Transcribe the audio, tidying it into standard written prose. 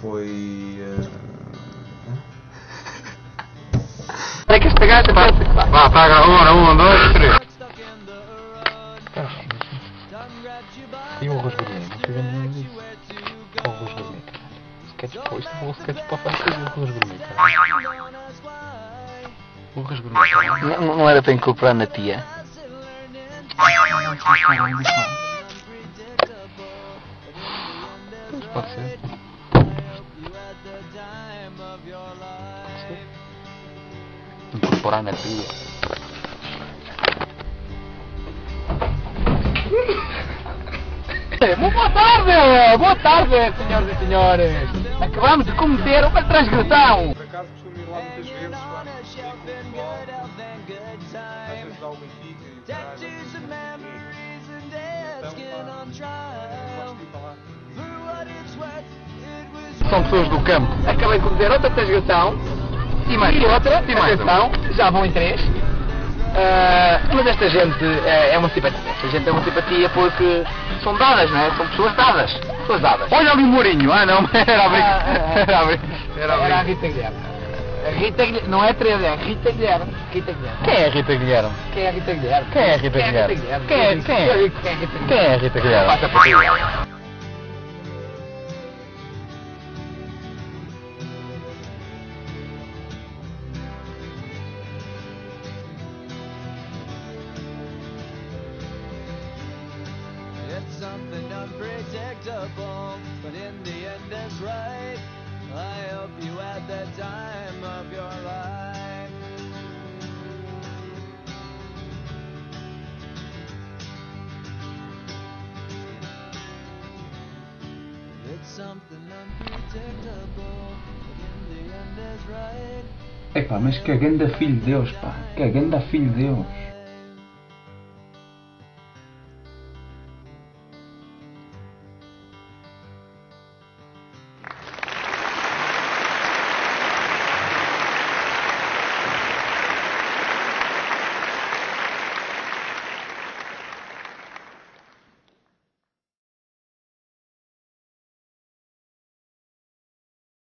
foi... Tem que pegar esse barco. Vai, apaga agora, 1, 2, 3. E o arroz vermelho? Não pega nenhum disso. O arroz vermelho. Sketchbook, isto não é um sketchbook para fazer o arroz vermelho. O arroz vermelho. Não era para incorporar na tia? Mas pode ser. Incorporar na tia. Boa tarde, senhoras e senhores! Acabamos de cometer uma transgressão! Por acaso costumo ir lá muitas vezes, são pessoas do campo. Acabei de cometer outra transgressão e mais outra transgressão, já vão em 3. Mas esta gente é uma simpatia. Esta gente é uma simpatia porque são dadas, não é? São pessoas dadas. Pessoas dadas. Olha ali o Mourinho. Ah, não, era a brincadeira. Era a Rita Guilherme. A Rita Guilherme. Não é 3, é Rita Guilherme. Rita Guilherme. Quem é a Rita Guilherme? Quem é a Rita Guilherme? Quem é a Rita Guilherme? Quem é a Rita Guilherme? Something unpredictable, but in the end it's right. I hope you had the time of your life. It's something unpredictable, but in the end it's right. Epá, mas que a ganda filho de Deus, pá, que a ganda filho de Deus.